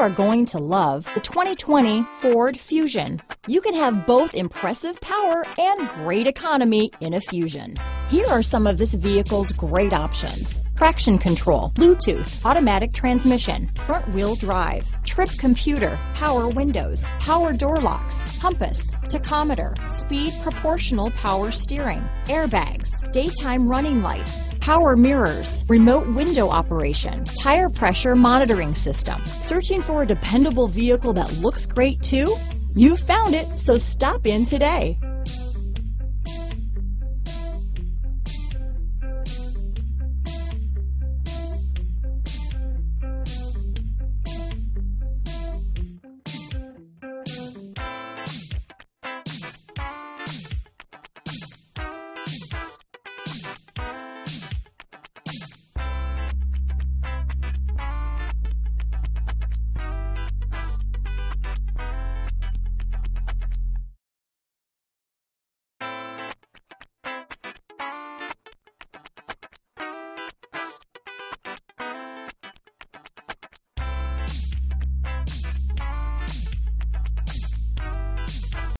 are going to love the 2020 Ford Fusion. You can have both impressive power and great economy in a Fusion. Here are some of this vehicle's great options: traction control, Bluetooth, automatic transmission, front-wheel drive, trip computer, power windows, power door locks, compass, tachometer, speed proportional power steering, airbags, daytime running lights, power mirrors, remote window operation, tire pressure monitoring system. Searching for a dependable vehicle that looks great too? You found it, so stop in today.